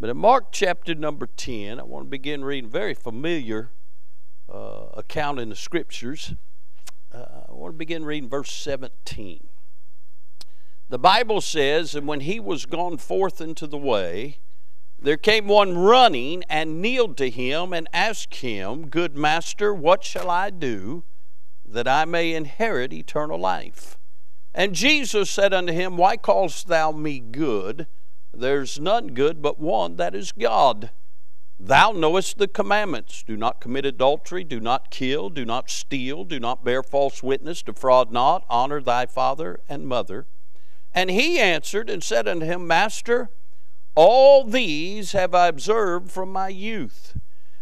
But in Mark chapter number 10, I want to begin reading a very familiar account in the Scriptures. I want to begin reading verse 17. The Bible says, "And when he was gone forth into the way, there came one running and kneeled to him and asked him, 'Good master, what shall I do that I may inherit eternal life?' And Jesus said unto him, 'Why callest thou me good? There's none good but one, that is God. Thou knowest the commandments. Do not commit adultery, do not kill, do not steal, do not bear false witness, defraud not, honor thy father and mother.' And he answered and said unto him, 'Master, all these have I observed from my youth.'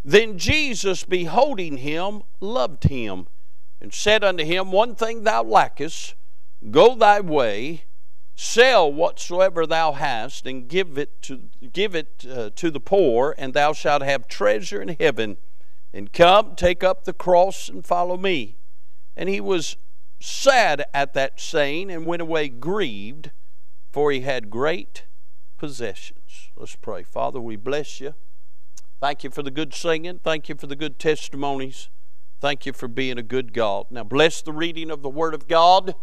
Then Jesus, beholding him, loved him, and said unto him, 'One thing thou lackest. Go thy way, sell whatsoever thou hast, and give it to the poor, and thou shalt have treasure in heaven. And come, take up the cross, and follow me.' And he was sad at that saying, and went away grieved, for he had great possessions." Let's pray. Father, we bless you. Thank you for the good singing. Thank you for the good testimonies. Thank you for being a good God. Now bless the reading of the Word of God.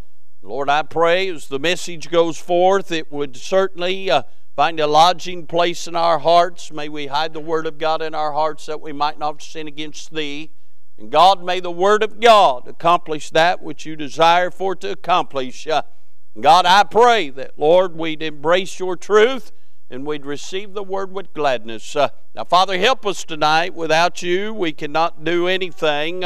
Lord, I pray as the message goes forth, it would certainly find a lodging place in our hearts. May we hide the Word of God in our hearts that we might not sin against Thee. And God, may the Word of God accomplish that which You desire for it to accomplish. God, I pray that, Lord, we'd embrace Your truth and we'd receive the Word with gladness. Now, Father, help us tonight. Without You, we cannot do anything.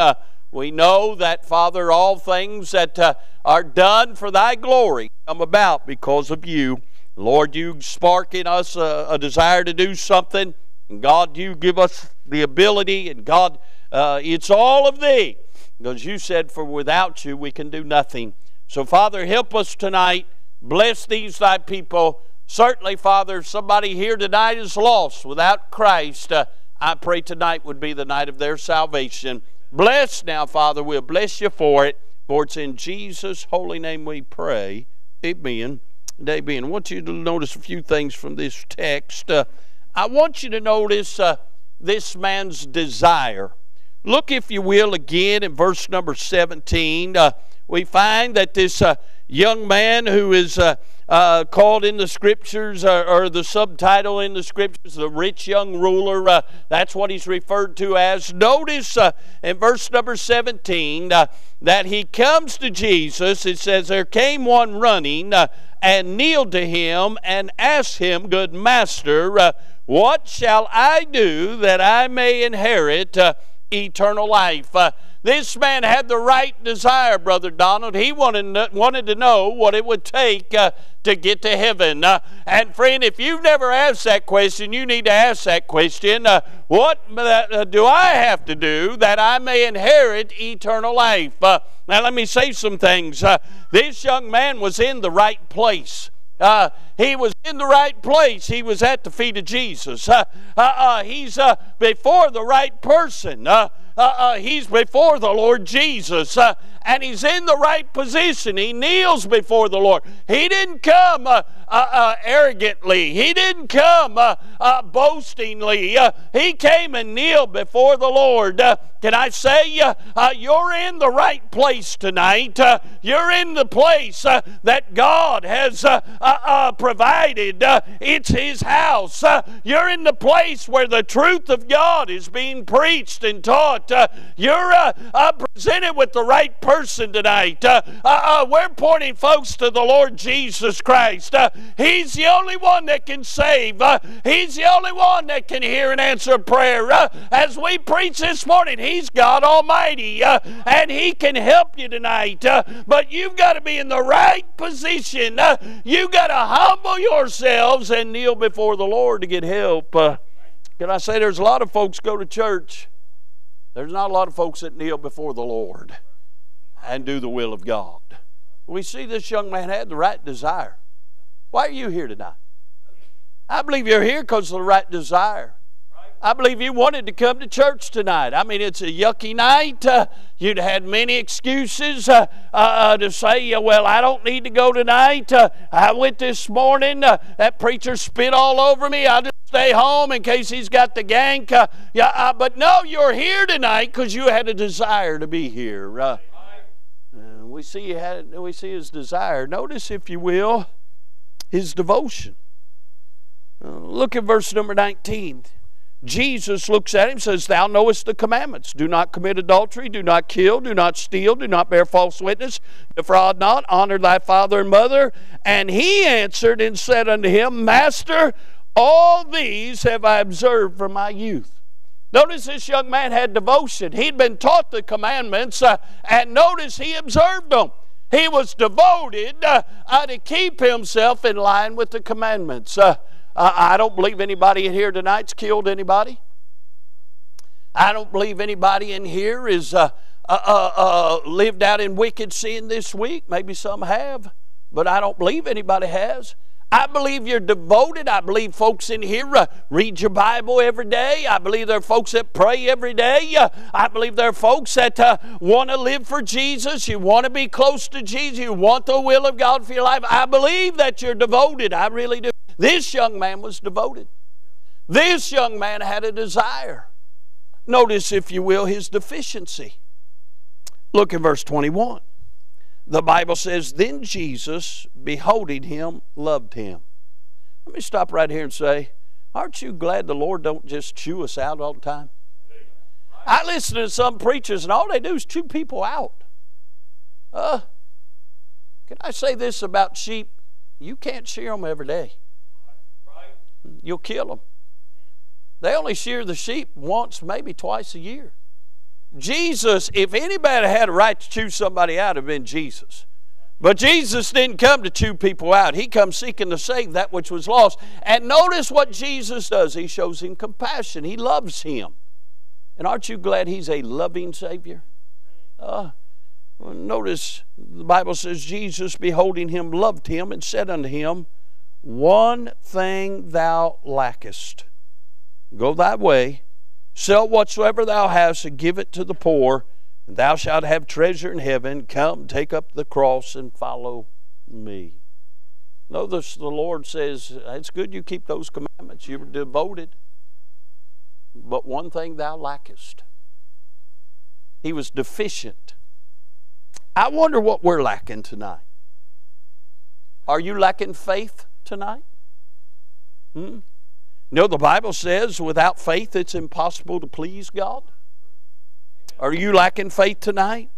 We know that, Father, all things that are done for Thy glory come about because of You. Lord, You spark in us a desire to do something. And God, You give us the ability. And God, it's all of Thee. Because You said, for without You we can do nothing. So, Father, help us tonight. Bless these Thy people. Certainly, Father, if somebody here tonight is lost without Christ, I pray tonight would be the night of their salvation. Bless now, Father. We'll bless You for it. For it's in Jesus' holy name we pray. Amen. Amen. I want you to notice a few things from this text. I want you to notice this man's desire. Look, if you will, again in verse number 17. We find that this young man who is called in the Scriptures, or the subtitle in the Scriptures, the rich young ruler, that's what he's referred to as. Notice in verse number 17 that he comes to Jesus. It says, "There came one running and kneeled to him and asked him, 'Good master, what shall I do that I may inherit eternal life?'" This man had the right desire, Brother Donald. He wanted to know what it would take to get to heaven. And friend, if you've never asked that question, you need to ask that question. What do I have to do that I may inherit eternal life? Now let me say some things. This young man was in the right place. He was in the right place. He was at the feet of Jesus. He's before the right person. He's before the Lord Jesus, and he's in the right position. He kneels before the Lord. He didn't come arrogantly. He didn't come boastingly. He came and kneeled before the Lord. Can I say, you're in the right place tonight. You're in the place that God has provided. It's His house. You're in the place where the truth of God is being preached and taught. You're presented with the right person tonight. We're pointing folks to the Lord Jesus Christ. He's the only one that can save. He's the only one that can hear and answer prayer. As we preach this morning, He's God Almighty, and He can help you tonight. But you've got to be in the right position. You've got to humble yourselves and kneel before the Lord to get help. Can I say, there's a lot of folks go to church. There's not a lot of folks that kneel before the Lord and do the will of God. We see this young man had the right desire. Why are you here tonight? I believe you're here because of the right desire. I believe you wanted to come to church tonight. I mean, it's a yucky night. You'd had many excuses to say, well, I don't need to go tonight. I went this morning. That preacher spit all over me. I'll just stay home in case he's got the gank. But no, you're here tonight because you had a desire to be here. We see his desire. Notice, if you will, his devotion. Look at verse number 19. Jesus looks at him and says, "Thou knowest the commandments. Do not commit adultery, do not kill, do not steal, do not bear false witness, defraud not, honor thy father and mother." And he answered and said unto him, "Master, all these have I observed from my youth." Notice this young man had devotion. He'd been taught the commandments, and notice he observed them. He was devoted to keep himself in line with the commandments. I don't believe anybody in here tonight's killed anybody. I don't believe anybody in here is lived out in wicked sin this week. Maybe some have, but I don't believe anybody has. I believe you're devoted. I believe folks in here read your Bible every day. I believe there are folks that pray every day. I believe there are folks that want to live for Jesus. You want to be close to Jesus. You want the will of God for your life. I believe that you're devoted. I really do. This young man was devoted. This young man had a desire. Notice, if you will, his deficiency. Look in verse 21. The Bible says, "Then Jesus, beholding him, loved him." Let me stop right here and say, aren't you glad the Lord don't just chew us out all the time? I listen to some preachers and all they do is chew people out. Can I say this about sheep? You can't shear them every day. You'll kill them. They only shear the sheep once, maybe twice a year. Jesus, if anybody had a right to chew somebody out, it would have been Jesus. But Jesus didn't come to chew people out. He comes seeking to save that which was lost. And notice what Jesus does. He shows him compassion. He loves him. And aren't you glad he's a loving Savior? Notice the Bible says, "Jesus, beholding him, loved him, and said unto him, One thing thou lackest. Go thy way, sell whatsoever thou hast, and give it to the poor, and thou shalt have treasure in heaven. Come, take up the cross, and follow me." Notice the Lord says, it's good you keep those commandments. You're devoted. But one thing thou lackest. He was deficient. I wonder what we're lacking tonight. Are you lacking faith tonight? No, the Bible says without faith it's impossible to please God. Are you lacking faith tonight?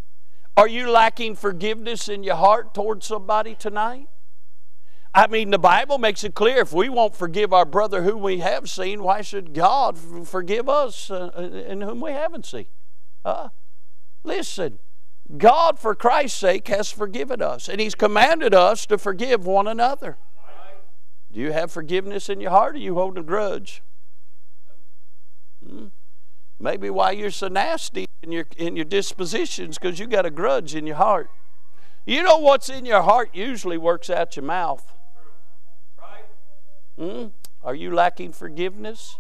Are you lacking forgiveness in your heart towards somebody tonight? I mean, the Bible makes it clear, if we won't forgive our brother whom we have seen, why should God forgive us and whom we haven't seen? Listen, God, for Christ's sake, has forgiven us, and he's commanded us to forgive one another. Do you have forgiveness in your heart, or you hold a grudge? Maybe why you're so nasty in your dispositions, because you got a grudge in your heart. You know what's in your heart usually works out your mouth. Are you lacking forgiveness?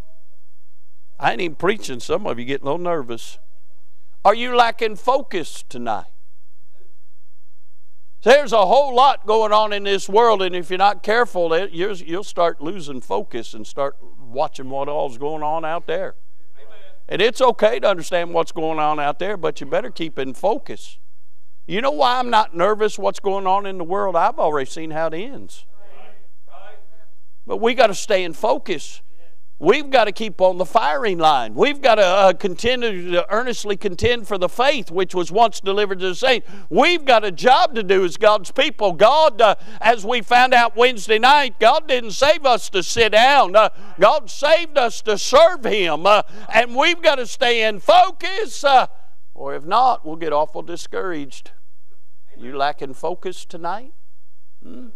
I ain't even preaching. Some of you get a little nervous. Are you lacking focus tonight? There's a whole lot going on in this world, and if you're not careful, you'll start losing focus and start watching what all's going on out there. Amen. And it's okay to understand what's going on out there, but you better keep in focus. You know why I'm not nervous what's going on in the world? I've already seen how it ends. Right. But we got to stay in focus. We've got to keep on the firing line. We've got to continue to earnestly contend for the faith which was once delivered to the saints. We've got a job to do as God's people. God, as we found out Wednesday night, God didn't save us to sit down. God saved us to serve him. And we've got to stay in focus. Or if not, we'll get awful discouraged. You lacking focus tonight? Again,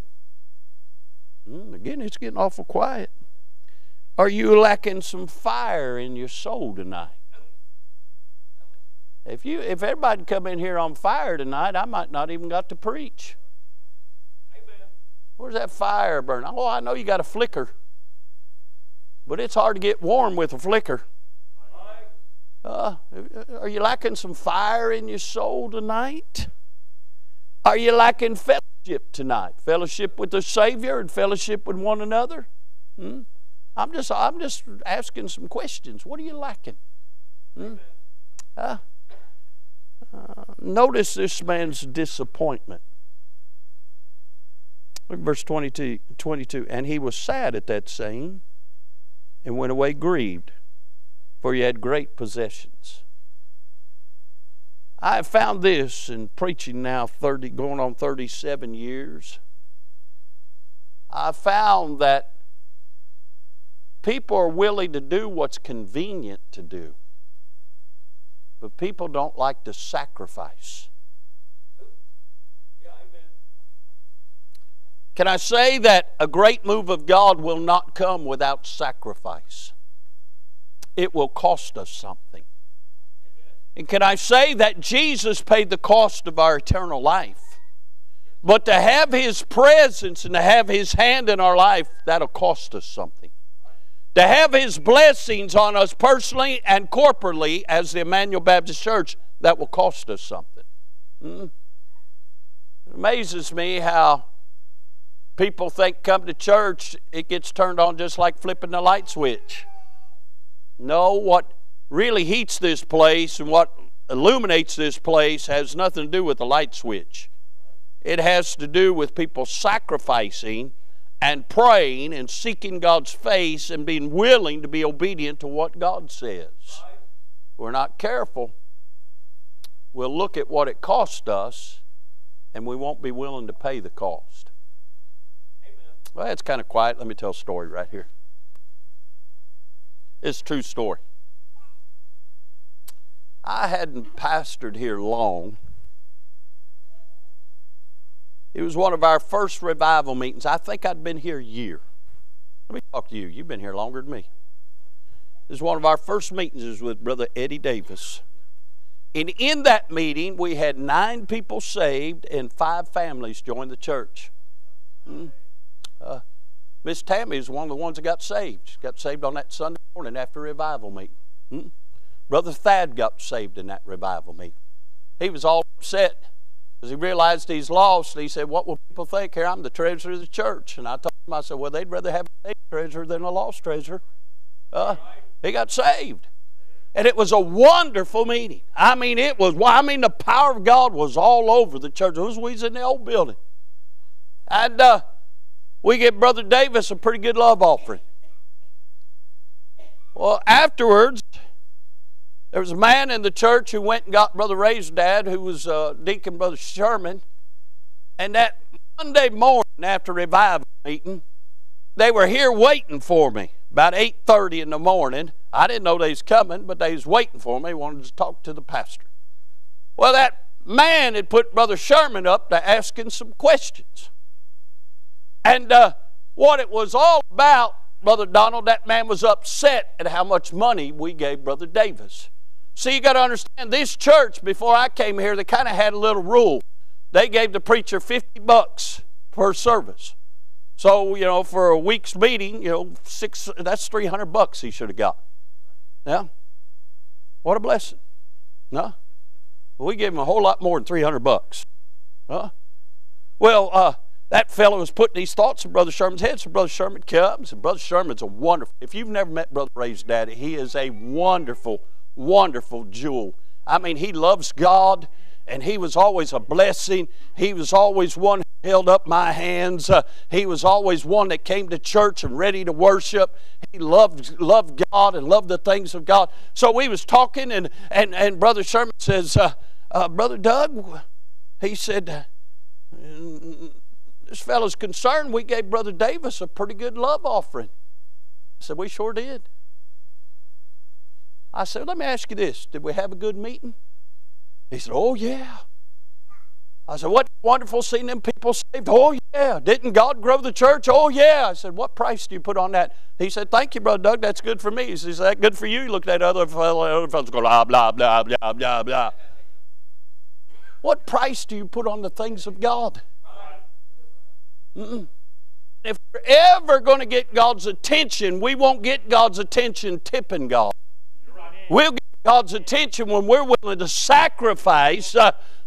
it's getting awful quiet. Are you lacking some fire in your soul tonight? If everybody come in here on fire tonight, I might not even got to preach. Amen. Where's that fire burning? Oh, I know you got a flicker. But it's hard to get warm with a flicker. Are you lacking some fire in your soul tonight? Are you lacking fellowship tonight? Fellowship with the Savior and fellowship with one another? I'm just asking some questions. What are you lacking? Notice this man's disappointment. Look at verse 22. And he was sad at that saying and went away grieved, for he had great possessions. I have found this in preaching now going on 37 years. I found that people are willing to do what's convenient to do, but people don't like to sacrifice. Yeah, amen. Can I say that a great move of God will not come without sacrifice? It will cost us something. Amen. And can I say that Jesus paid the cost of our eternal life? But to have His presence and to have His hand in our life, that'll cost us something. To have His blessings on us personally and corporately as the Immanuel Baptist Church, that will cost us something. It amazes me how people think come to church, it gets turned on just like flipping the light switch. No, what really heats this place and what illuminates this place has nothing to do with the light switch. It has to do with people sacrificing and praying and seeking God's face and being willing to be obedient to what God says. We're not careful. We'll look at what it cost us and we won't be willing to pay the cost. Amen. Well, it's kind of quiet. Let me tell a story right here. It's a true story. I hadn't pastored here long. It was one of our first revival meetings. I think I'd been here a year. Let me talk to you. You've been here longer than me. This was one of our first meetings with Brother Eddie Davis. And in that meeting, we had 9 people saved and 5 families join the church. Miss Tammy is one of the ones that got saved. She got saved on that Sunday morning after revival meeting. Brother Thad got saved in that revival meeting. He was all upset. He realized he's lost, and he said, what will people think? Here, I'm the treasurer of the church. And I told him, I said, well, they'd rather have a saved treasurer than a lost treasurer. He got saved. And it was a wonderful meeting. I mean, the power of God was all over the church. We was in the old building. And we gave Brother Davis a pretty good love offering. Well, afterwards, there was a man in the church who went and got Brother Ray's dad, who was Deacon Brother Sherman. And that Monday morning after revival meeting, they were here waiting for me about 8:30 in the morning. I didn't know they was coming, but they was waiting for me. They wanted to talk to the pastor. Well, that man had put Brother Sherman up to ask him some questions. And what it was all about, Brother Donald, that man was upset at how much money we gave Brother Davis. See, you got to understand, this church, before I came here, they kind of had a little rule. They gave the preacher $50 per service. So, for a week's meeting, that's $300 he should have got. Yeah? What a blessing. No? Well, we gave him a whole lot more than $300. Huh? Well, that fellow was putting these thoughts in Brother Sherman's head, so Brother Sherman comes, and Brother Sherman's a wonderful, if you've never met Brother Ray's daddy, he is a wonderful, wonderful jewel. I mean, he loves God, and he was always a blessing. He was always one who held up my hands. He was always one that came to church and ready to worship. He loved God and loved the things of God. So we was talking, and Brother Sherman says, Brother Doug, he said, this fellow's concerned we gave Brother Davis a pretty good love offering. I said, we sure did. I said, let me ask you this. Did we have a good meeting? He said, oh, yeah. I said, what wonderful seeing them people saved. Oh, yeah. Didn't God grow the church? Oh, yeah. I said, what price do you put on that? He said, thank you, Brother Doug. That's good for me. He said, is that good for you? He looked at the other fellow's going, blah, blah, blah, blah, blah, blah. What price do you put on the things of God? If we're ever going to get God's attention, we won't get God's attention tipping God. We'll get God's attention when we're willing to sacrifice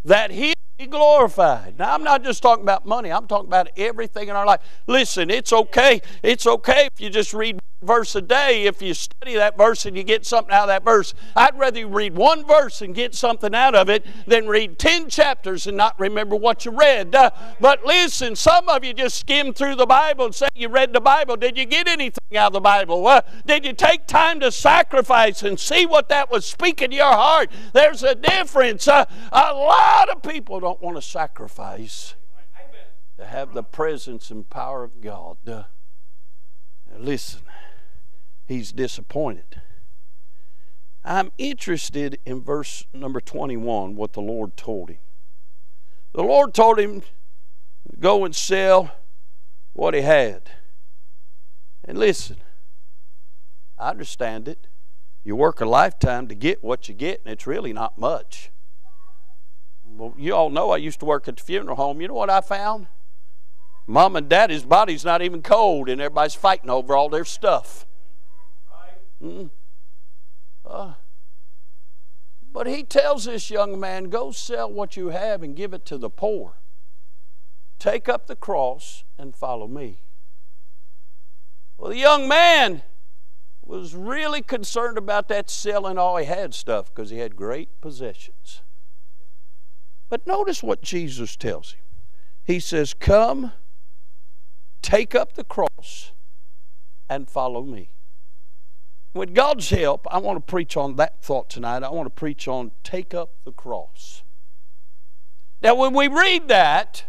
that He be glorified. Now, I'm not just talking about money. I'm talking about everything in our life. Listen, it's okay. It's okay if you just read one verse a day. If you study that verse and you get something out of that verse. I'd rather you read one verse and get something out of it than read 10 chapters and not remember what you read. But listen, some of you just skim through the Bible and say you read the Bible. Did you get anything out of the Bible? Did you take time to sacrifice and see what that was speaking to your heart? There's a difference. A lot of people don't want to sacrifice to have the presence and power of God. Now listen, He's disappointed. I'm interested in verse number 21, what the Lord told him. The Lord told him to go and sell what he had. And listen, I understand it. You work a lifetime to get what you get, and it's really not much. Well, you all know I used to work at the funeral home. You know what I found? Mom and Daddy's body's not even cold, and everybody's fighting over all their stuff. But He tells this young man, go sell what you have and give it to the poor. Take up the cross and follow me. Well, the young man was really concerned about that selling all he had stuff because he had great possessions. But notice what Jesus tells him. He says, come, take up the cross, and follow me. With God's help, I want to preach on that thought tonight. I want to preach on take up the cross. Now, when we read that,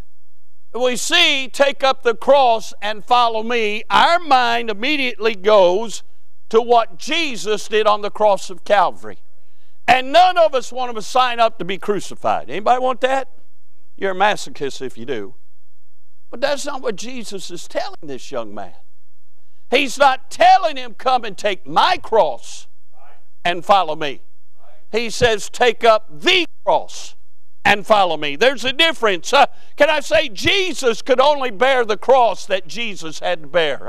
we see take up the cross and follow me, our mind immediately goes to what Jesus did on the cross of Calvary. And none of us want to sign up to be crucified. Anybody want that? You're a masochist if you do. But that's not what Jesus is telling this young man. He's not telling him, come and take my cross and follow me. He says, take up the cross and follow me. There's a difference. Can I say Jesus could only bear the cross that Jesus had to bear?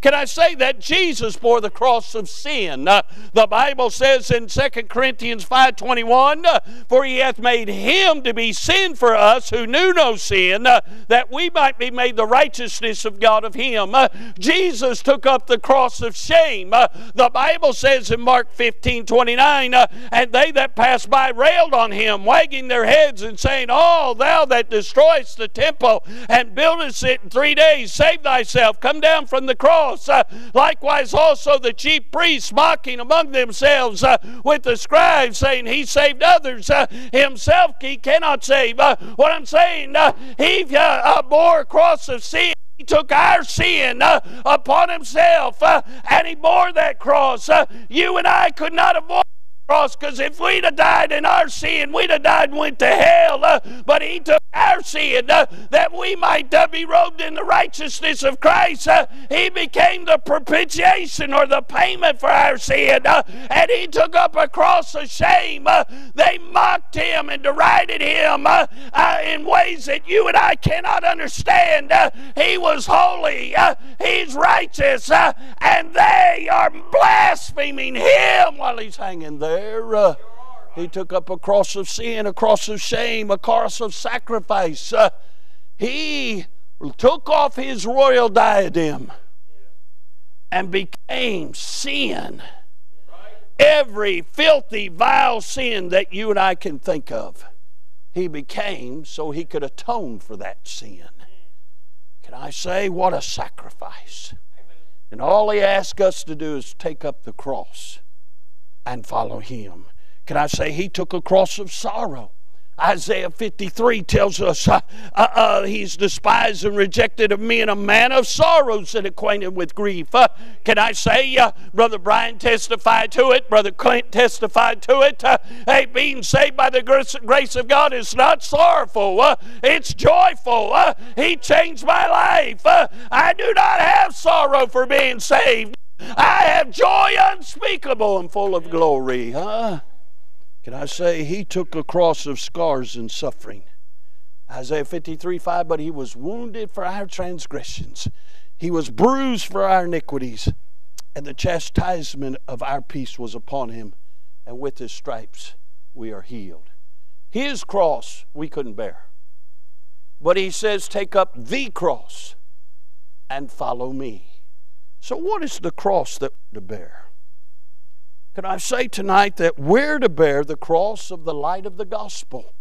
Can I say that Jesus bore the cross of sin? The Bible says in 2 Corinthians 5:21, for He hath made Him to be sin for us who knew no sin, that we might be made the righteousness of God of Him. Jesus took up the cross of shame. The Bible says in Mark 15:29, and they that passed by railed on Him, wagging their heads and saying, oh, thou that destroyest the temple and buildest it in 3 days, save thyself, come down from the cross. Likewise also the chief priests mocking among themselves with the scribes, saying, he saved others, himself he cannot save. What I'm saying, he bore a cross of sin. He took our sin upon himself, and he bore that cross. You and I could not avoid, because if we'd have died in our sin, we'd have died and went to hell. But He took our sin that we might be robed in the righteousness of Christ. He became the propitiation or the payment for our sin. And He took up a cross of shame. They mocked Him and derided Him in ways that you and I cannot understand. He was holy. He's righteous. And they are blaspheming Him while He's hanging there. He took up a cross of sin, a cross of shame, a cross of sacrifice. He took off His royal diadem and became sin. Every filthy, vile sin that you and I can think of, He became so He could atone for that sin. Can I say, what a sacrifice. And all He asked us to do is take up the cross and follow Him. Can I say He took a cross of sorrow? Isaiah 53 tells us He's despised and rejected of men, a man of sorrows and acquainted with grief. Can I say, Brother Brian testified to it, Brother Clint testified to it, hey, being saved by the grace of God is not sorrowful, it's joyful. He changed my life. I do not have sorrow for being saved. I have joy unspeakable and full of glory. Can I say He took a cross of scars and suffering? Isaiah 53:5, but He was wounded for our transgressions. He was bruised for our iniquities. And the chastisement of our peace was upon Him. and with his stripes we are healed. His cross we couldn't bear. But he says, take up the cross and follow me. So what is the cross that we're to bear? Can I say tonight that we're to bear the cross of the light of the gospel?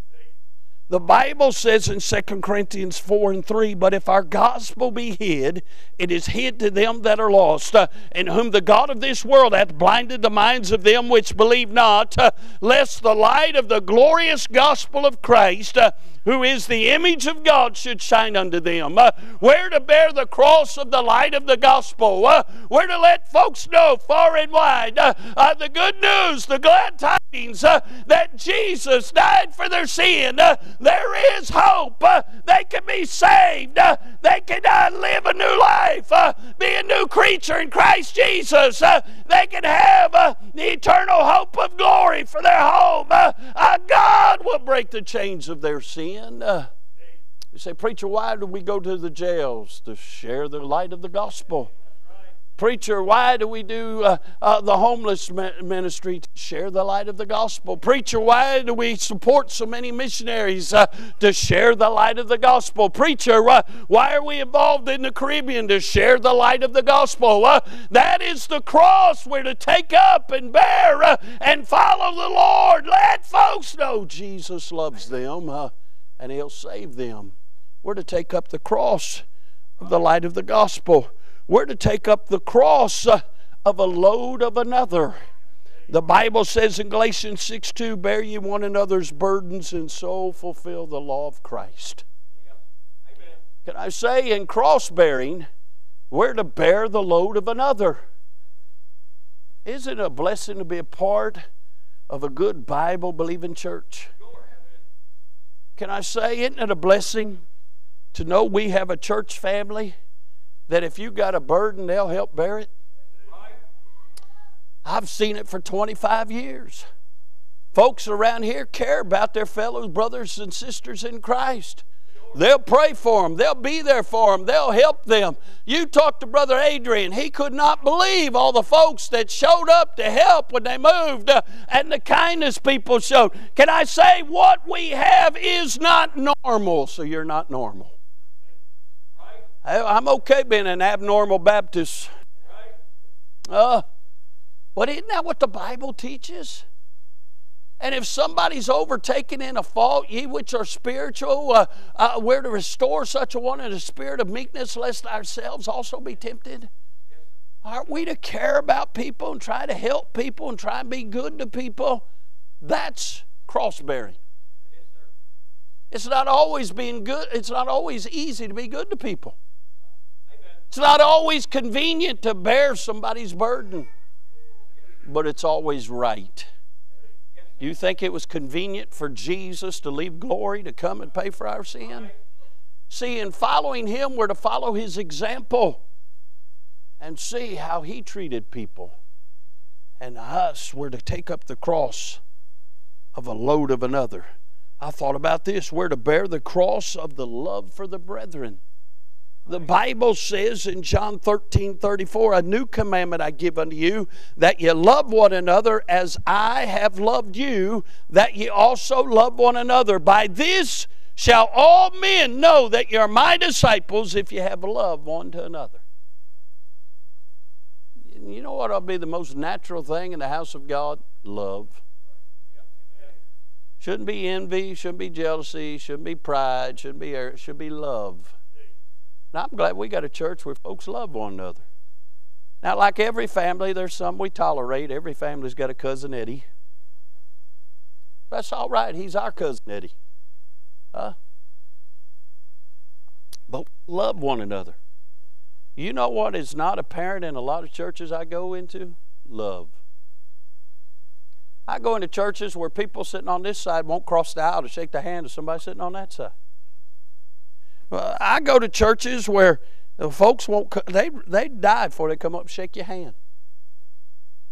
The Bible says in 2 Corinthians 4:3, but if our gospel be hid, it is hid to them that are lost, in whom the God of this world hath blinded the minds of them which believe not, lest the light of the glorious gospel of Christ, who is the image of God, should shine unto them. We're to bear the cross of the light of the gospel. We're to let folks know far and wide the good news, the glad tidings that Jesus died for their sin. There is hope. They can be saved. They can live a new life, be a new creature in Christ Jesus. They can have the eternal hope of glory for their home. God will break the chains of their sin. You say, preacher, why do we go to the jails? To share the light of the gospel. Preacher, why do we do the homeless ministry? To share the light of the gospel. Preacher, why do we support so many missionaries? To share the light of the gospel. Preacher, why are we involved in the Caribbean? To share the light of the gospel. That is the cross we're to take up and bear and follow the Lord. Let folks know Jesus loves them and He'll save them. We're to take up the cross of the light of the gospel. We're to take up the cross of a load of another. The Bible says in Galatians 6:2, bear ye one another's burdens and so fulfill the law of Christ. Yeah. Amen. Can I say, in cross-bearing, we're to bear the load of another. Isn't it a blessing to be a part of a good Bible-believing church? Can I say, isn't it a blessing to know we have a church family that if you got a burden, they'll help bear it? I've seen it for 25 years. Folks around here care about their fellow brothers and sisters in Christ. They'll pray for them. They'll be there for them. They'll help them. You talk to Brother Adrian. He could not believe all the folks that showed up to help when they moved and the kindness people showed. Can I say, what we have is not normal, so you're not normal. I'm okay being an abnormal Baptist. But isn't that what the Bible teaches? And if somebody's overtaken in a fault, ye which are spiritual, we're to restore such a one in a spirit of meekness, lest ourselves also be tempted. Aren't we to care about people and try to help people and try and be good to people? That's cross-bearing. It's not always being good. It's not always easy to be good to people. It's not always convenient to bear somebody's burden, but it's always right. You think it was convenient for Jesus to leave glory to come and pay for our sin? See, in following Him, we're to follow His example and see how He treated people. And us, we're to take up the cross of a load of another. I thought about this. We're to bear the cross of the love for the brethren. The Bible says in John 13:34, a new commandment I give unto you, that ye love one another as I have loved you, that ye also love one another. By this shall all men know that ye are my disciples, if ye have love one to another. You know what will be the most natural thing in the house of God? Love. Shouldn't be envy, shouldn't be jealousy, shouldn't be pride, should be love. Now, I'm glad we got a church where folks love one another. Now, like every family, there's some we tolerate. Every family's got a cousin Eddie. That's all right. He's our cousin Eddie. But we love one another. You know what is not apparent in a lot of churches I go into? Love. I go into churches where people sitting on this side won't cross the aisle to shake the hand of somebody sitting on that side. Well, I go to churches where the folks won't, they die before they come up and shake your hand.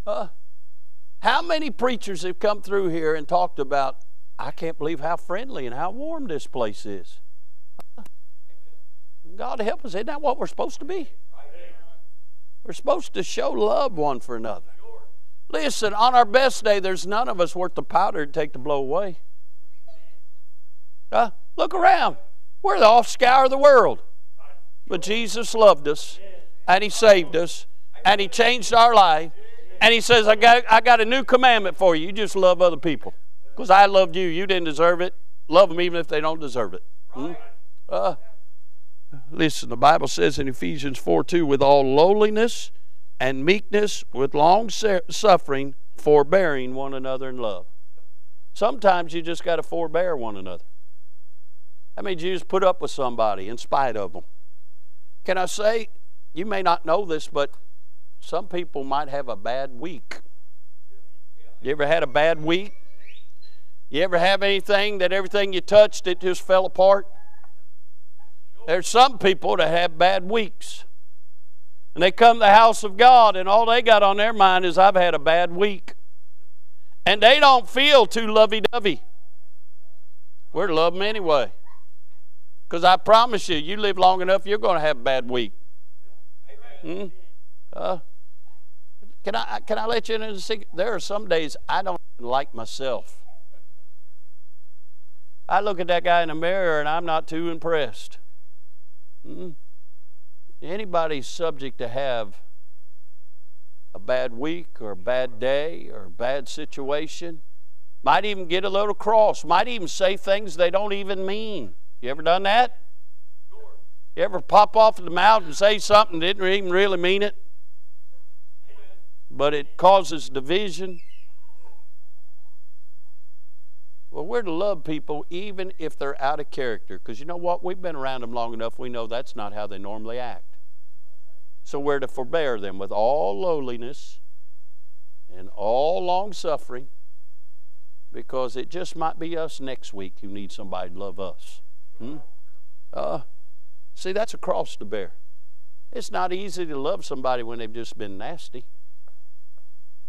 How many preachers have come through here and talked about, I can't believe how friendly and how warm this place is? God help us, isn't that what we're supposed to be? We're supposed to show love one for another. Listen. Listen, on our best day, there's none of us worth the powder it'd take to blow away. Look around. We're the offscour of the world. But Jesus loved us, and He saved us, and He changed our life. And He says, I got a new commandment for you. You just love other people. Because I loved you. You didn't deserve it. Love them even if they don't deserve it. Hmm? Listen, the Bible says in Ephesians 4:2, with all lowliness and meekness, with long suffering, forbearing one another in love. Sometimes you just got to forbear one another. That means you just put up with somebody in spite of them. Can I say, you may not know this, but some people might have a bad week. You ever had a bad week? You ever have anything that everything you touched, it just fell apart? There's some people that have bad weeks. And they come to the house of God, and all they got on their mind is, I've had a bad week. And they don't feel too lovey-dovey. We're to love them anyway. Because I promise you, you live long enough, you're going to have a bad week. Hmm? Can I let you in a secret? There are some days I don't even like myself. I look at that guy in the mirror, and I'm not too impressed. Hmm? Anybody's subject to have a bad week or a bad day or a bad situation. Might even get a little cross. Might even say things they don't even mean. You ever done that? Sure. You ever pop off in the mouth and say something didn't even really mean it? Amen. But it causes division. Well, we're to love people even if they're out of character. Because you know what? We've been around them long enough. We know that's not how they normally act. So we're to forbear them with all lowliness and all long-suffering, because it just might be us next week who need somebody to love us. Hmm? See, that's a cross to bear. It's not easy to love somebody when they've just been nasty.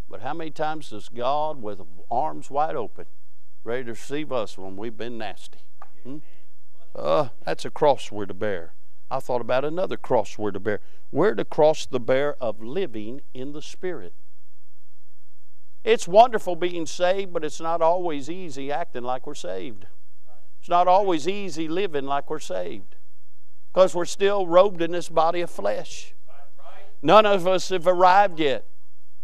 But how many times does God, with arms wide open, ready to receive us when we've been nasty? Hmm? That's a cross we're to bear. I thought about another cross we're to bear. We're to cross the bear of living in the Spirit. It's wonderful being saved, but it's not always easy acting like we're saved. It's not always easy living like we're saved, because we're still robed in this body of flesh. None of us have arrived yet,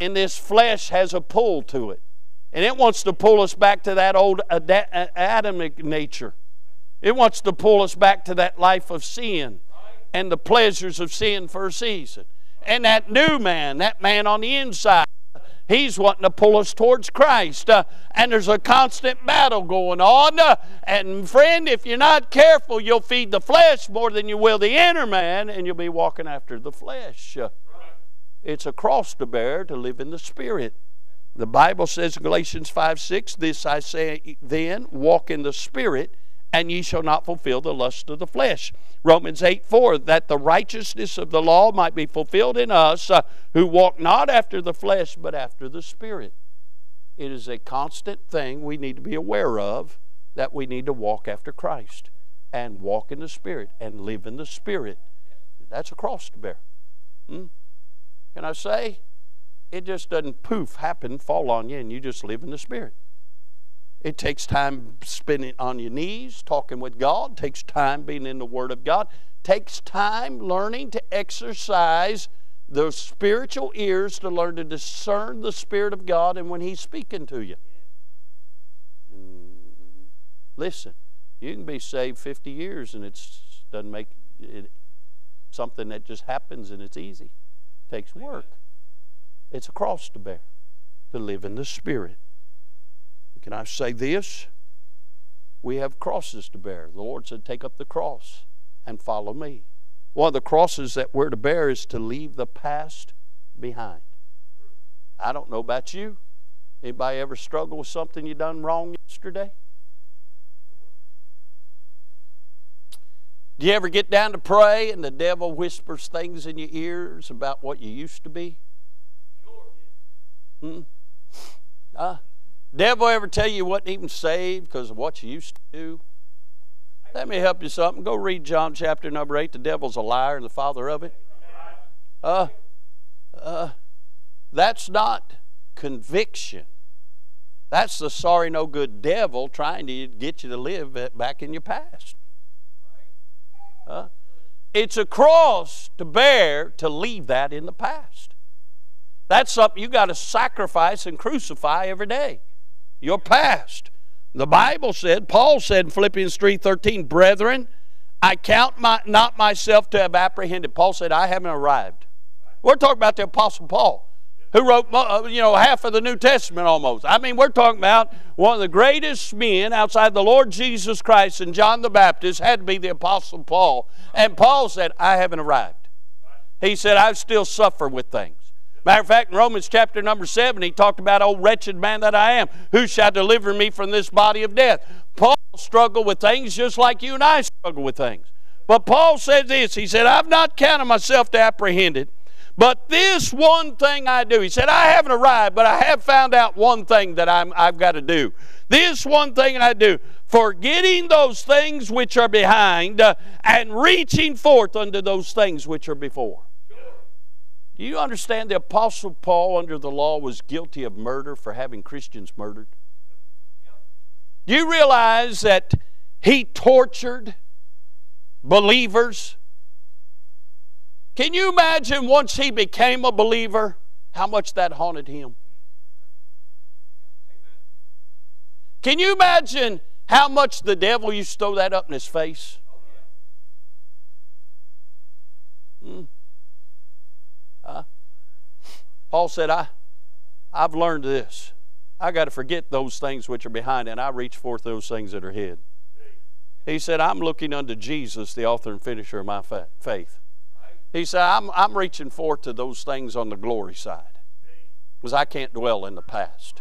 and this flesh has a pull to it. And it wants to pull us back to that old Adamic nature. It wants to pull us back to that life of sin and the pleasures of sin for a season. And that new man, that man on the inside, he's wanting to pull us towards Christ. And there's a constant battle going on. And friend, if you're not careful, you'll feed the flesh more than you will the inner man, and you'll be walking after the flesh. It's a cross to bear to live in the Spirit. The Bible says in Galatians 5:6, this I say then, walk in the Spirit, and ye shall not fulfill the lust of the flesh. Romans 8:4, that the righteousness of the law might be fulfilled in us, who walk not after the flesh, but after the Spirit. It is a constant thing we need to be aware of, that we need to walk after Christ, and walk in the Spirit, and live in the Spirit. That's a cross to bear. Hmm? Can I say? It just doesn't poof, happen, fall on you, and you just live in the Spirit. It takes time spending on your knees, talking with God. It takes time being in the Word of God. It takes time learning to exercise those spiritual ears to learn to discern the Spirit of God and when He's speaking to you. Listen, you can be saved 50 years and it doesn't make it something that just happens and it's easy. It takes work. It's a cross to bear, to live in the Spirit. Can I say this? We have crosses to bear. The Lord said, take up the cross and follow me. One of the crosses that we're to bear is to leave the past behind. I don't know about you. Anybody ever struggle with something you done wrong yesterday? Do you ever get down to pray and the devil whispers things in your ears about what you used to be? Hmm? Devil ever tell you you wasn't even saved because of what you used to do? Let me help you something. Go read John chapter number 8. The devil's a liar and the father of it. That's not conviction. That's the sorry, no good devil trying to get you to live back in your past. It's a cross to bear to leave that in the past. That's something you got to sacrifice and crucify every day. Your past. The Bible said, Paul said in Philippians 3:13, brethren, I count not myself to have apprehended. Paul said, I haven't arrived. We're talking about the Apostle Paul, who wrote, you know, half of the New Testament almost. I mean, we're talking about one of the greatest men outside the Lord Jesus Christ and John the Baptist had to be the Apostle Paul. And Paul said, I haven't arrived. He said, I still suffer with things. Matter of fact, in Romans chapter number 7, he talked about, O wretched man that I am, who shall deliver me from this body of death? Paul struggled with things just like you and I struggle with things. But Paul said this, he said, I've not counted myself to apprehend it, but this one thing I do. He said, I haven't arrived, but I have found out one thing that I've got to do. This one thing I do, forgetting those things which are behind and reaching forth unto those things which are before. Do you understand the Apostle Paul under the law was guilty of murder for having Christians murdered? Do you realize that he tortured believers? Can you imagine once he became a believer, how much that haunted him? Can you imagine how much the devil used to throw that up in his face? Paul said, I've learned this. I got to forget those things which are behind, and I reach forth those things that are hid. He said, I'm looking unto Jesus, the author and finisher of my faith. He said, I'm reaching forth to those things on the glory side, because I can't dwell in the past.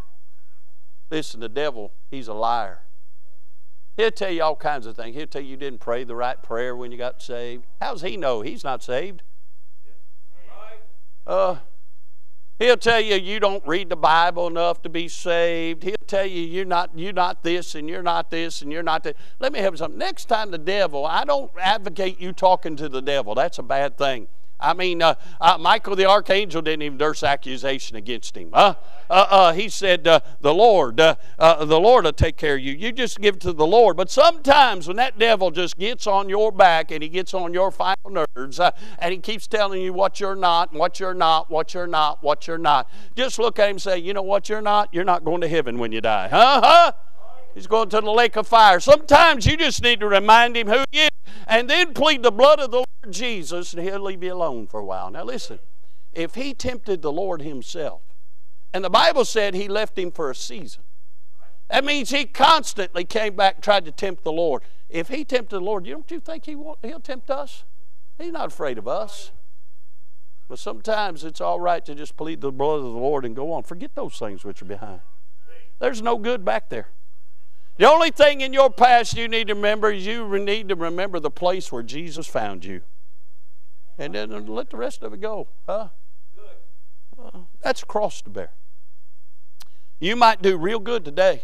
Listen, the devil, he's a liar. He'll tell you all kinds of things. He'll tell you you didn't pray the right prayer when you got saved. How does he know? He's not saved. He'll tell you you don't read the Bible enough to be saved. He'll tell you you're not this and you're not this and you're not that. Let me help you something. Next time the devil, I don't advocate you talking to the devil. That's a bad thing. I mean, Michael the archangel didn't even nurse accusation against him. He said, the Lord will take care of you. You just give it to the Lord. But sometimes when that devil just gets on your back and he gets on your final nerves and he keeps telling you what you're not, what you're not, what you're not, what you're not, just look at him and say, you know what you're not? You're not going to heaven when you die. He's going to the lake of fire. Sometimes you just need to remind him who he is and then plead the blood of the Lord Jesus and he'll leave you alone for a while. Now listen, if he tempted the Lord himself, and the Bible said he left him for a season. That means he constantly came back and tried to tempt the Lord. If he tempted the Lord, don't you think he'll tempt us? He's not afraid of us. But sometimes it's all right to just plead the blood of the Lord and go on. Forget those things which are behind. There's no good back there. The only thing in your past you need to remember is you need to remember the place where Jesus found you. And then let the rest of it go. That's a cross to bear. You might do real good today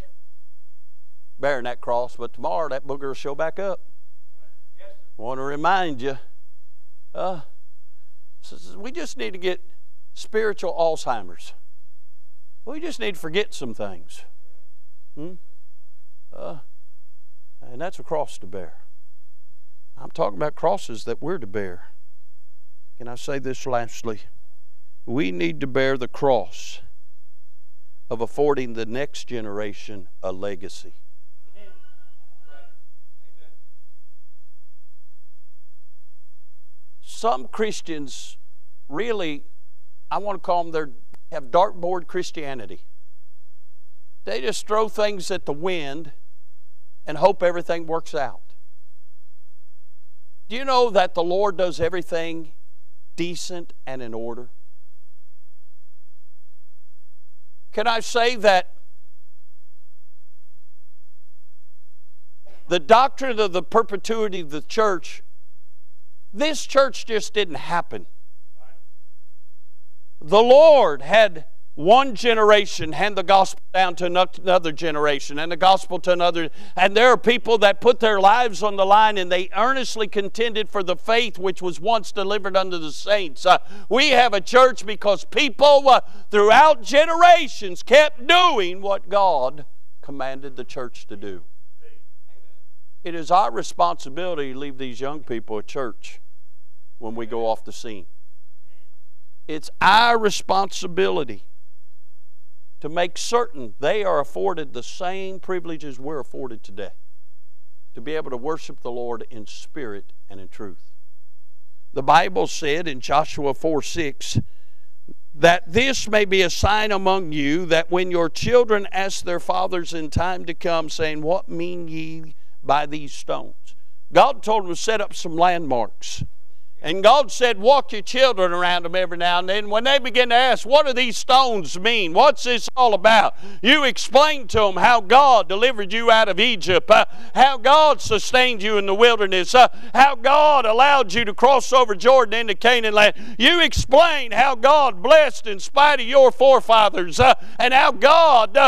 bearing that cross, but tomorrow that booger will show back up. I want to remind you, we just need to get spiritual Alzheimer's. We just need to forget some things. And that's a cross to bear. I'm talking about crosses that we're to bear. Can I say this lastly? We need to bear the cross of affording the next generation a legacy. Amen. Some Christians really, I want to call them, they have dartboard Christianity. They just throw things at the wind and hope everything works out. Do you know that the Lord does everything decent and in order? Can I say that the doctrine of the perpetuity of the church, this church just didn't happen. The Lord had one generation hand the gospel down to another generation, and the gospel to another. And there are people that put their lives on the line, and they earnestly contended for the faith which was once delivered unto the saints. We have a church because people throughout generations kept doing what God commanded the church to do. It is our responsibility to leave these young people a church when we go off the scene. It's our responsibility to make certain they are afforded the same privileges we're afforded today, to be able to worship the Lord in spirit and in truth. The Bible said in Joshua 4:6 that this may be a sign among you, that when your children ask their fathers in time to come, saying, "What mean ye by these stones?" God told them to set up some landmarks. And God said, walk your children around them every now and then. When they begin to ask, what do these stones mean? What's this all about? You explain to them how God delivered you out of Egypt, how God sustained you in the wilderness, how God allowed you to cross over Jordan into Canaan land. You explain how God blessed in spite of your forefathers, and how God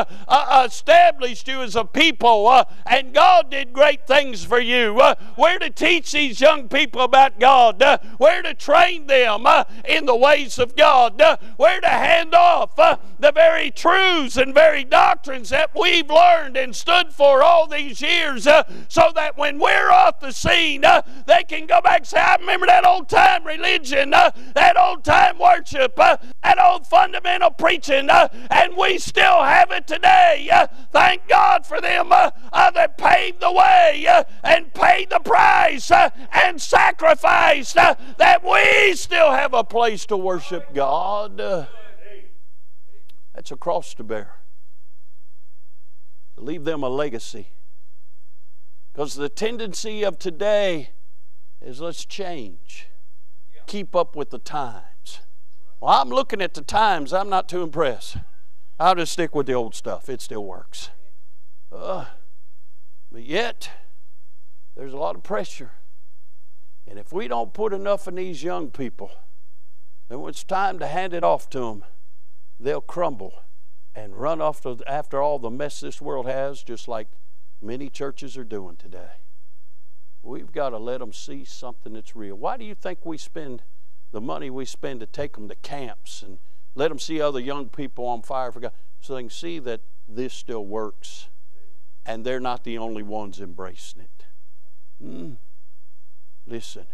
established you as a people, and God did great things for you. We're to teach these young people about God. We're to train them in the ways of God. We're to hand off the very truths and very doctrines that we've learned and stood for all these years, so that when we're off the scene, they can go back and say, I remember that old time religion, that old time worship, that old fundamental preaching, and we still have it today. Thank God for them that paved the way and paid the price and sacrificed, that we still have a place to worship God. That's a cross to bear. Leave them a legacy. Because the tendency of today is, let's change. Keep up with the times. Well, I'm looking at the times. I'm not too impressed. I'll just stick with the old stuff. It still works. But yet, there's a lot of pressure. And if we don't put enough in these young people, then when it's time to hand it off to them, they'll crumble and run off after all the mess this world has, just like many churches are doing today. We've got to let them see something that's real. Why do you think we spend the money we spend to take them to camps and let them see other young people on fire for God? So they can see that this still works and they're not the only ones embracing it. Listen,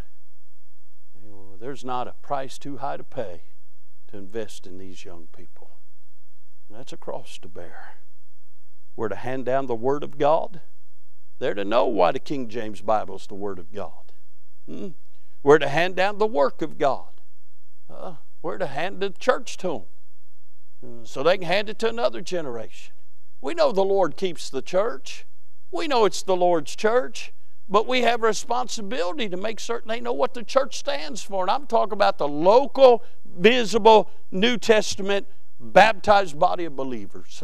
there's not a price too high to pay to invest in these young people. And that's a cross to bear. We're to hand down the Word of God. They're to know why the King James Bible is the Word of God. We're to hand down the work of God. We're to hand the church to them so they can hand it to another generation. We know the Lord keeps the church. We know it's the Lord's church. But we have a responsibility to make certain they know what the church stands for. And I'm talking about the local, visible, New Testament, baptized body of believers.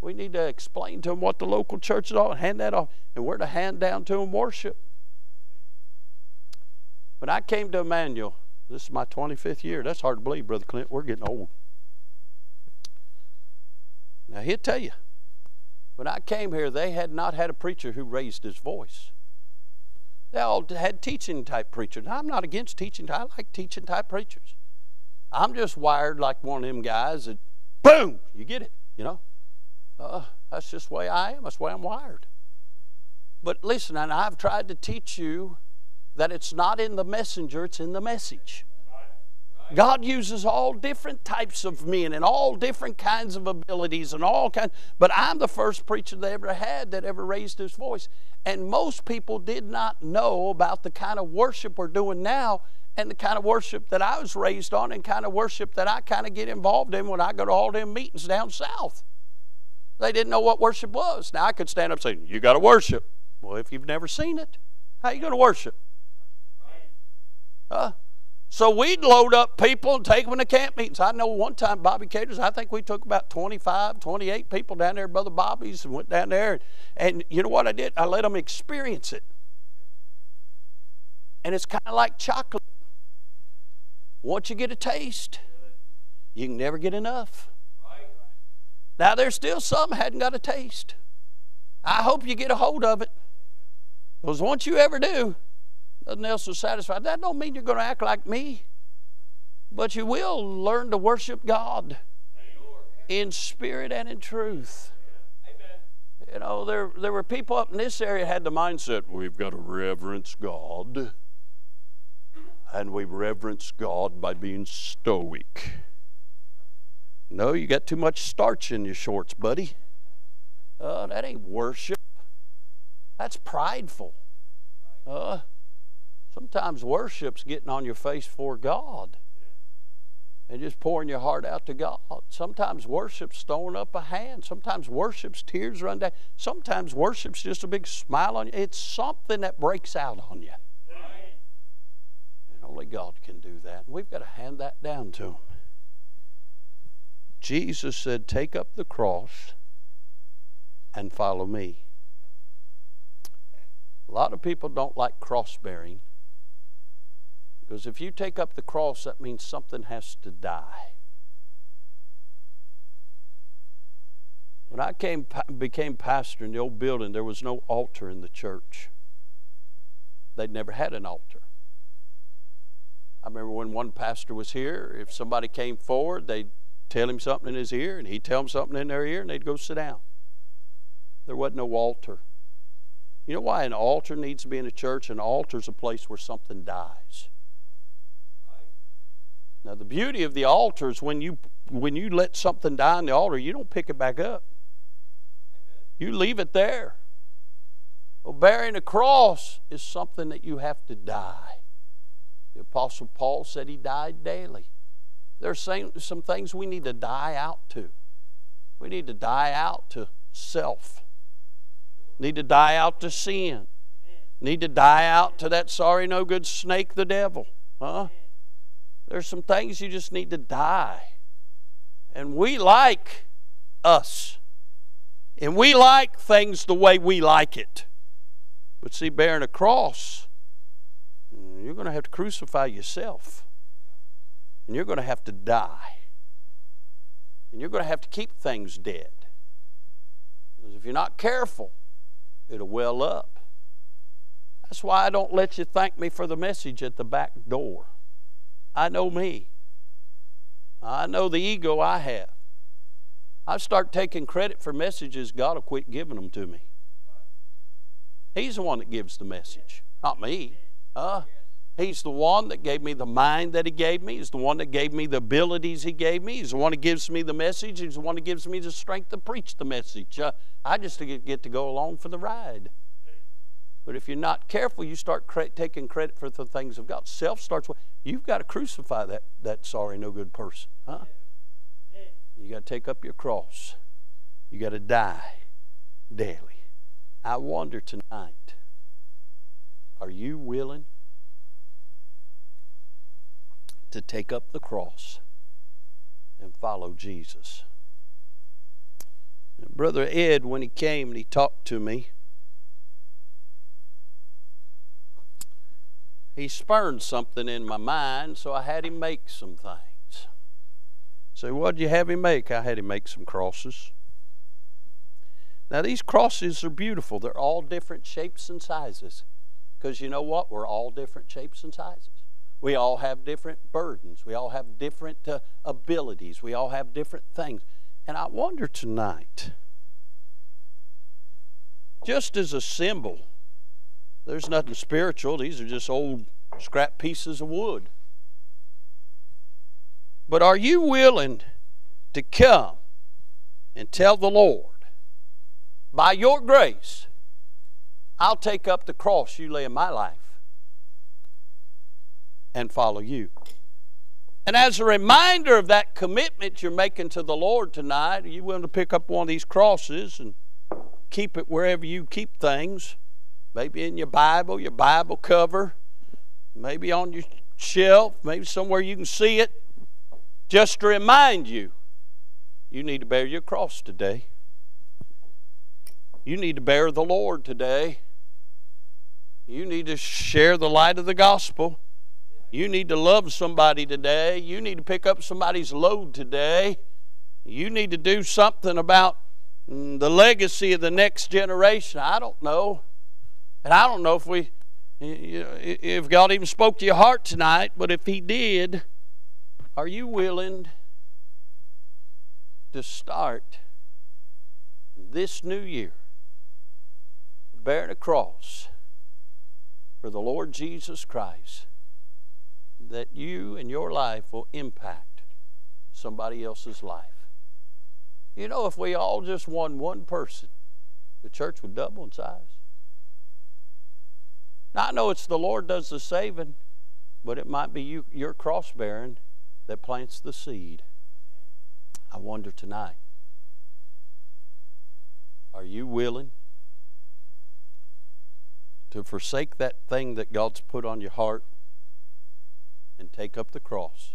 We need to explain to them what the local church is all, hand that off. And we're to hand down to them worship. When I came to Immanuel, this is my 25th year. That's hard to believe, Brother Clint. We're getting old. Now, he'll tell you, when I came here, they had not had a preacher who raised his voice. They all had teaching-type preachers. Now, I'm not against teaching-type. I like teaching-type preachers. I'm just wired like one of them guys that, boom, you get it, you know. That's just the way I am. That's the way I'm wired. But listen, and I've tried to teach you that it's not in the messenger, it's in the message. God uses all different types of men and all different kinds of abilities and all kinds. But I'm the first preacher they ever had that ever raised his voice. And most people did not know about the kind of worship we're doing now and the kind of worship that I was raised on and kind of worship that I kind of get involved in when I go to all them meetings down south. They didn't know what worship was. Now, I could stand up and say, you got to worship. Well, if you've never seen it, how you going to worship? So we'd load up people and take them to camp meetings. I know one time Bobby Cater's, I think we took about 25, 28 people down there, Brother Bobby's, and went down there. And you know what I did? I let them experience it. And it's kind of like chocolate. Once you get a taste, you can never get enough. Right. Now, there's still some hadn't got a taste. I hope you get a hold of it. Because once you ever do, nothing else will satisfy. That don't mean you're going to act like me. But you will learn to worship God in spirit and in truth. Amen. You know, there were people up in this area had the mindset, we've got to reverence God. And we reverence God by being stoic. No, you got too much starch in your shorts, buddy. That ain't worship. That's prideful. Sometimes worship's getting on your face for God and just pouring your heart out to God. Sometimes worship's throwing up a hand. Sometimes worship's tears run down. Sometimes worship's just a big smile on you. It's something that breaks out on you. And only God can do that. And we've got to hand that down to Him. Jesus said, take up the cross and follow me. A lot of people don't like cross-bearing, because if you take up the cross, that means something has to die. When I became pastor in the old building, there was no altar in the church. They'd never had an altar. I remember when one pastor was here, if somebody came forward, they'd tell him something in his ear, and he'd tell them something in their ear, and they'd go sit down. There wasn't no altar. You know why an altar needs to be in a church? An altar's a place where something dies. Now, the beauty of the altar is when you let something die on the altar, you don't pick it back up. You leave it there. Well, bearing a cross is something that you have to die. The Apostle Paul said he died daily. There's some things we need to die out to. We need to die out to self. Need to die out to sin. Need to die out to that sorry, no good snake, the devil. Huh? There's some things you just need to die. And we like us. And we like things the way we like it. But see, bearing a cross, you're going to have to crucify yourself. And you're going to have to die. And you're going to have to keep things dead. Because if you're not careful, it'll well up. That's why I don't let you thank me for the message at the back door. I know me. I know the ego I have. I start taking credit for messages, God will quit giving them to me. He's the one that gives the message, not me. He's the one that gave me the mind that He gave me. He's the one that gave me the abilities He gave me. He's the one that gives me the message. He's the one that gives me the strength to preach the message. I just get to go along for the ride. But if you're not careful, you start taking credit for the things of God. Self starts with, you've got to crucify that sorry, no good person. Huh? You got to take up your cross. You got to die daily. I wonder tonight, are you willing to take up the cross and follow Jesus? And Brother Ed, when he came and he talked to me, he spurned something in my mind, so I had him make some things. So what did you have him make? I had him make some crosses. Now these crosses are beautiful. They're all different shapes and sizes. Because you know what? We're all different shapes and sizes. We all have different burdens. We all have different abilities. We all have different things. And I wonder tonight, just as a symbol, there's nothing spiritual. These are just old scrap pieces of wood. But are you willing to come and tell the Lord, by your grace, I'll take up the cross you lay in my life and follow you? And as a reminder of that commitment you're making to the Lord tonight, are you willing to pick up one of these crosses and keep it wherever you keep things? Maybe in your Bible cover, maybe on your shelf, maybe somewhere you can see it, just to remind you, you need to bear your cross today. You need to bear the Lord today. You need to share the light of the gospel. You need to love somebody today. You need to pick up somebody's load today. You need to do something about the legacy of the next generation. I don't know. And I don't know if we, if God even spoke to your heart tonight, but if He did, are you willing to start this new year bearing a cross for the Lord Jesus Christ, that you and your life will impact somebody else's life? You know, if we all just won one person, the church would double in size. Now, I know it's the Lord does the saving, but it might be you, your cross bearing, that plants the seed. I wonder tonight, are you willing to forsake that thing that God's put on your heart and take up the cross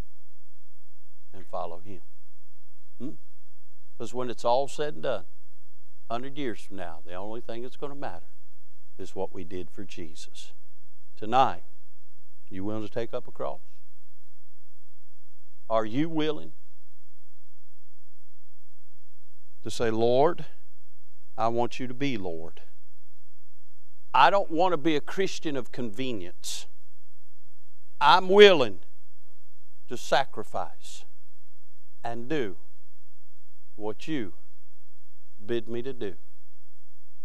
and follow Him? Because when it's all said and done, 100 years from now, the only thing that's going to matter is what we did for Jesus. Tonight, you willing to take up a cross? Are you willing to say, Lord, I want you to be Lord. I don't want to be a Christian of convenience. I'm willing to sacrifice and do what you bid me to do.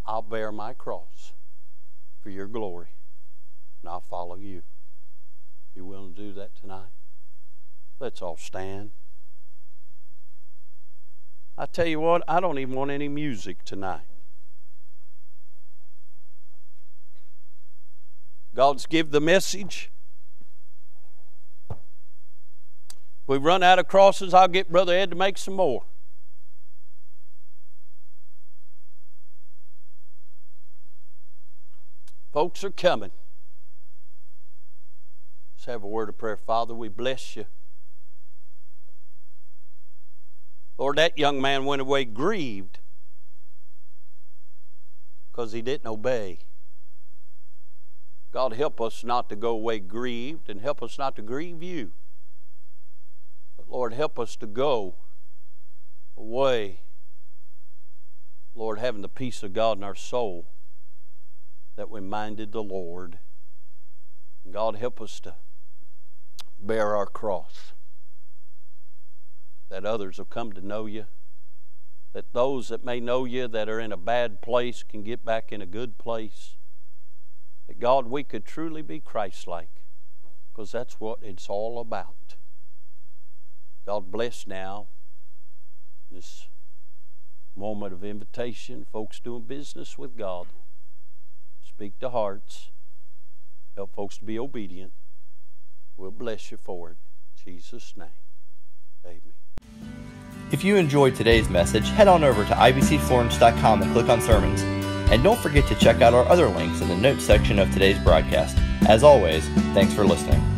I'll bear my cross for your glory, and I'll follow you. You willing to do that tonight? Let's all stand. I tell you what, I don't even want any music tonight. God's give the message. If we run out of crosses, I'll get Brother Ed to make some more. Folks are coming. Let's have a word of prayer. Father, we bless you. Lord, that young man went away grieved because he didn't obey. God, help us not to go away grieved, and help us not to grieve you. But Lord, help us to go away, Lord, having the peace of God in our soul, that we minded the Lord. And God, help us to bear our cross, that others will come to know you, that those that may know you that are in a bad place can get back in a good place, that God, we could truly be Christ-like, because that's what it's all about. God, bless now this moment of invitation, folks doing business with God. Speak to hearts. Help folks to be obedient. We'll bless you for it. In Jesus' name, amen. If you enjoyed today's message, head on over to ibcflorence.com and click on Sermons. And don't forget to check out our other links in the notes section of today's broadcast. As always, thanks for listening.